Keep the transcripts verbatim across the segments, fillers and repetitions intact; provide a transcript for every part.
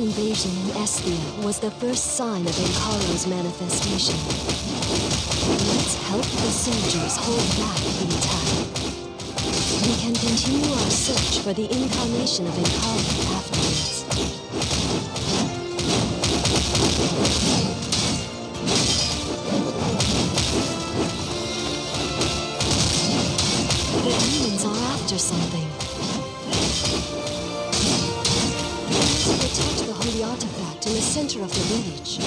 invasion in Esthia was the first sign of Enkaro's manifestation. Let's help the soldiers hold back the attack. We can continue our search for the incarnation of Enkaro afterwards. The demons are after something. To protect the holy artifact in the center of the village.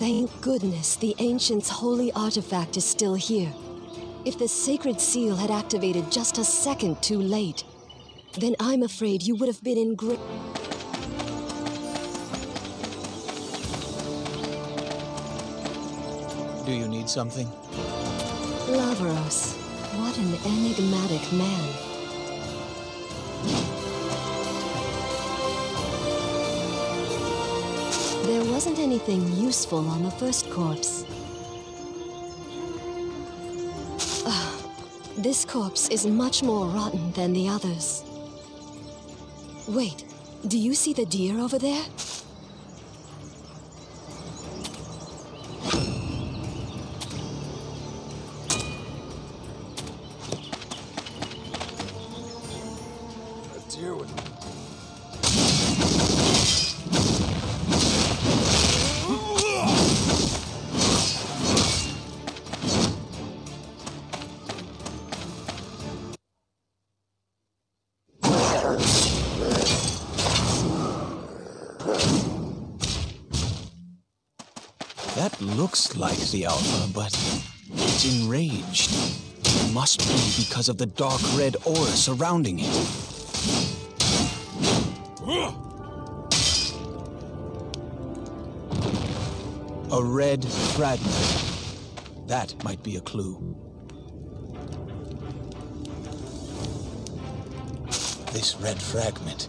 Thank goodness the Ancient's holy artifact is still here. If the sacred seal had activated just a second too late, then I'm afraid you would have been in great... Do you need something? Lavaros, what an enigmatic man. There wasn't anything useful on the first corpse. Uh, this corpse is much more rotten than the others. Wait, do you see the deer over there? That looks like the Alpha, but it's enraged. It must be because of the dark red aura surrounding it. A red fragment. That might be a clue. This red fragment.